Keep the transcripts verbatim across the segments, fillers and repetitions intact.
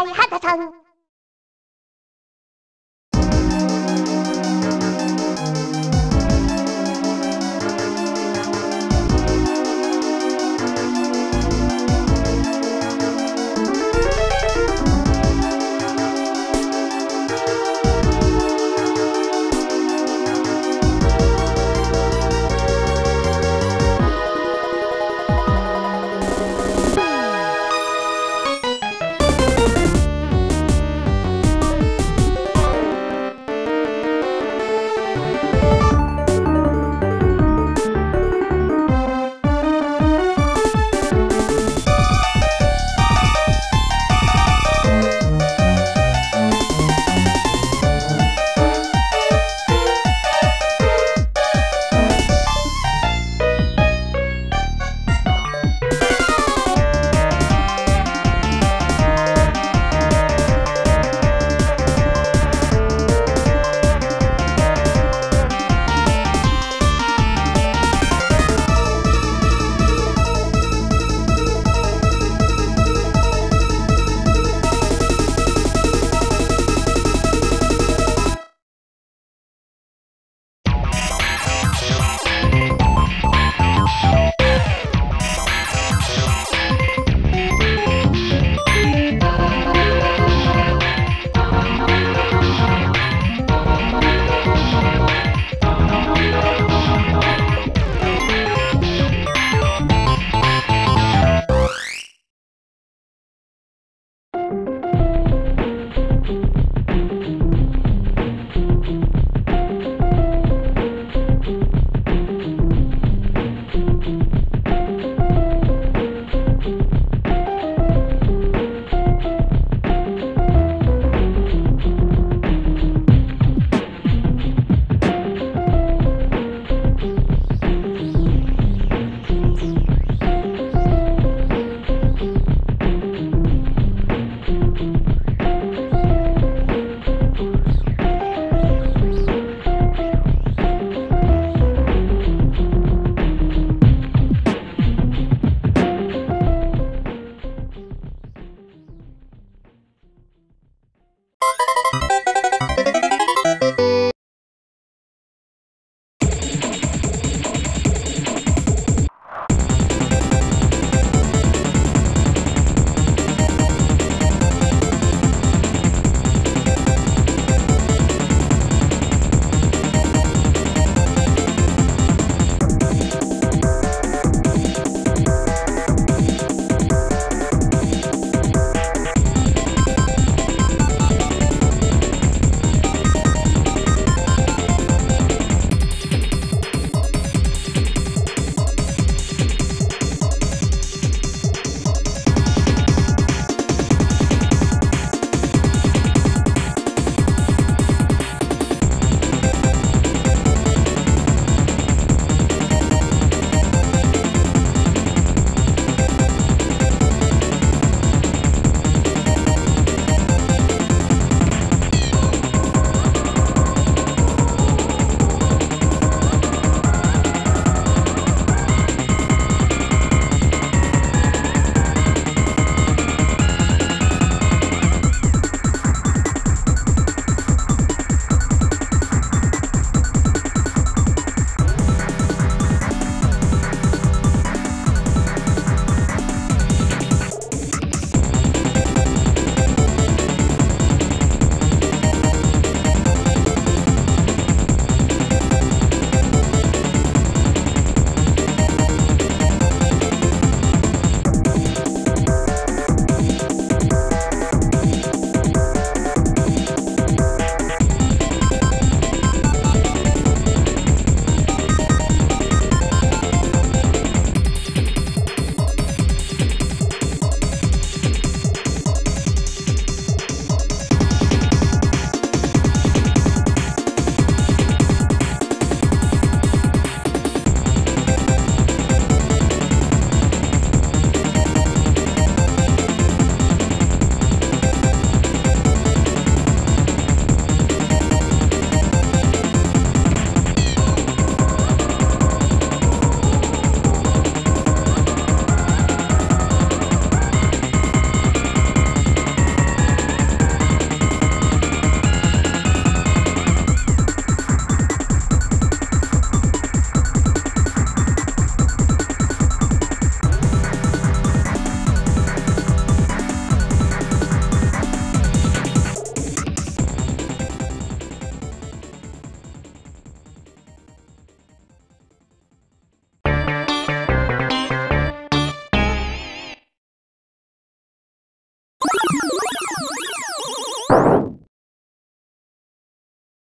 I had a tongue. Thank you.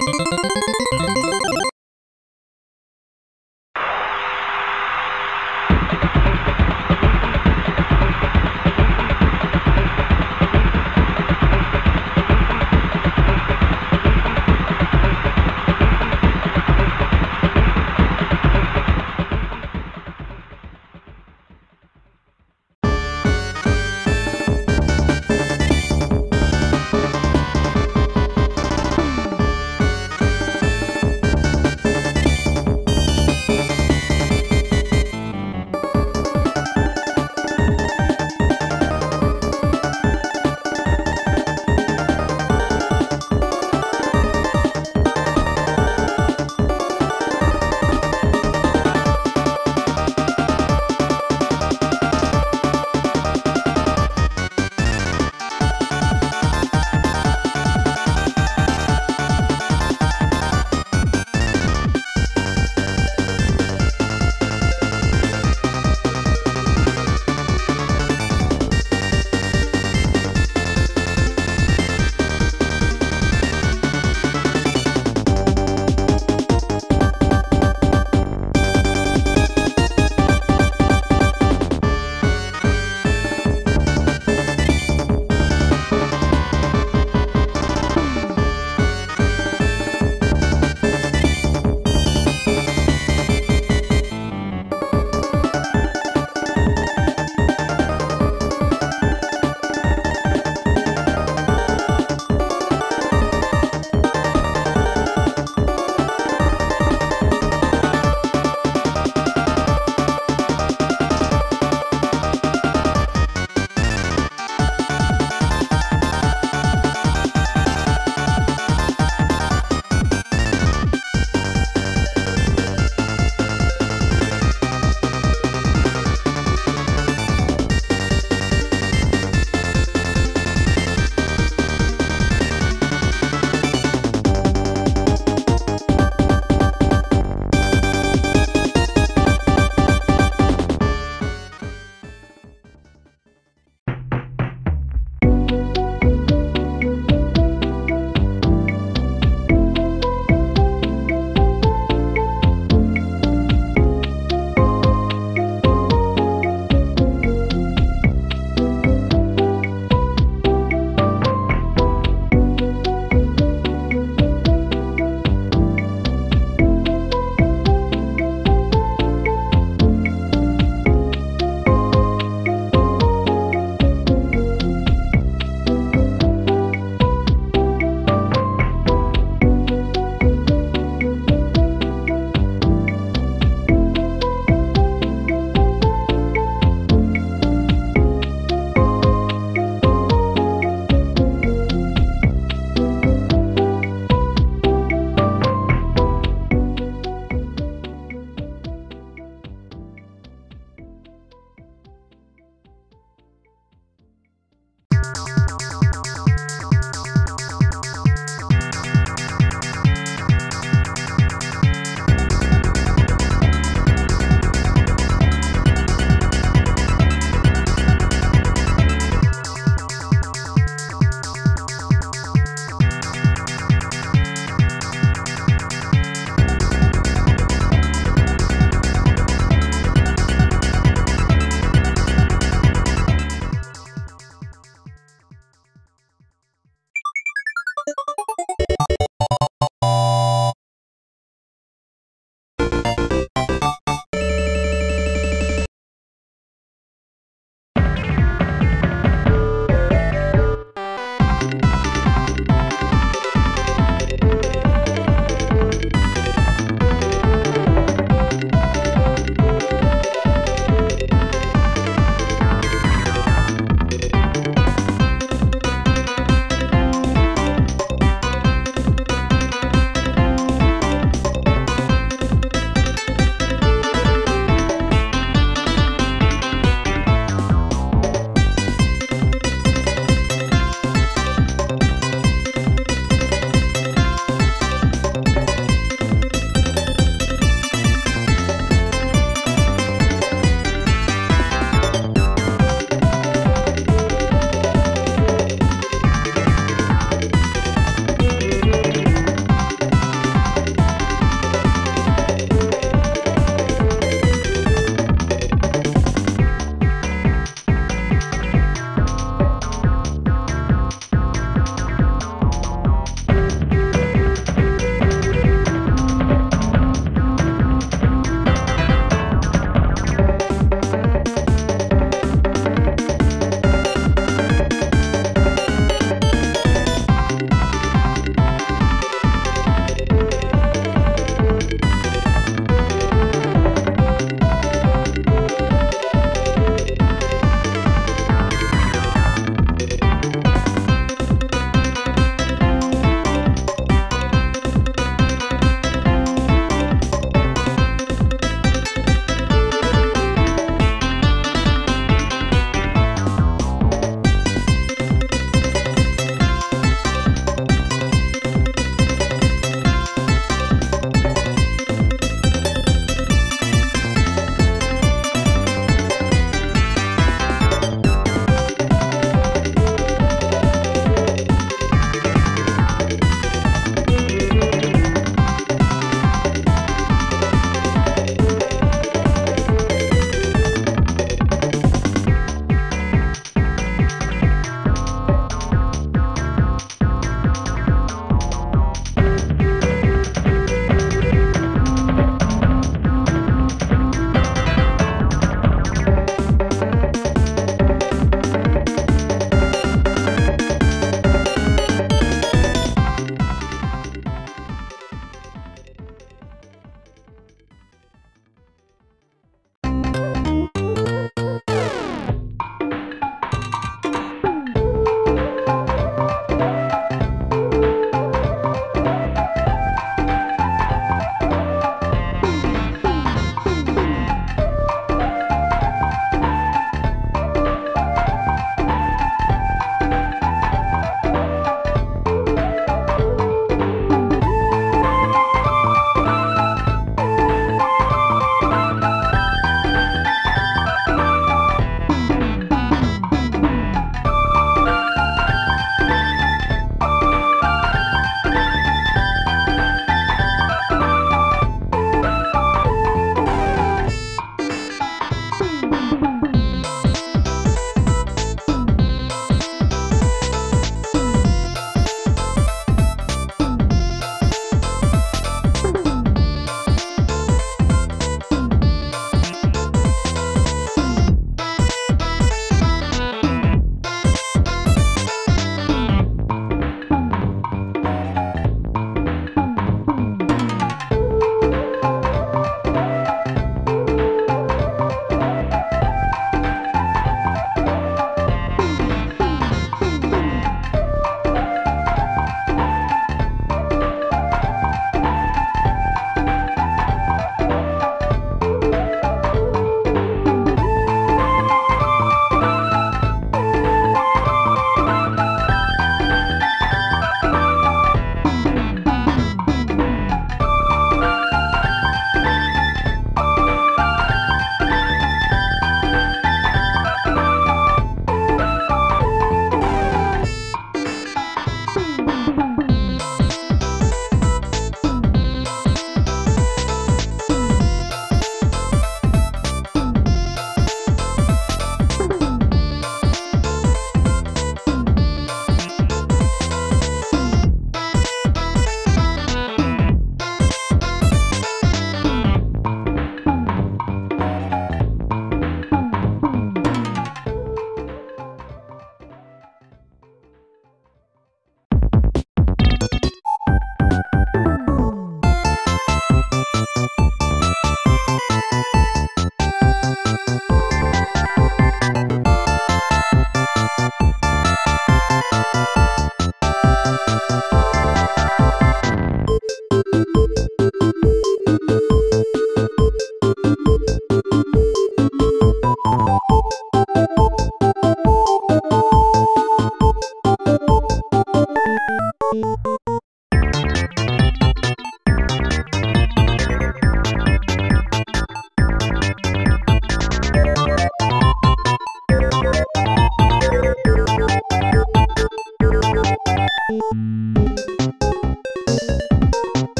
Bye.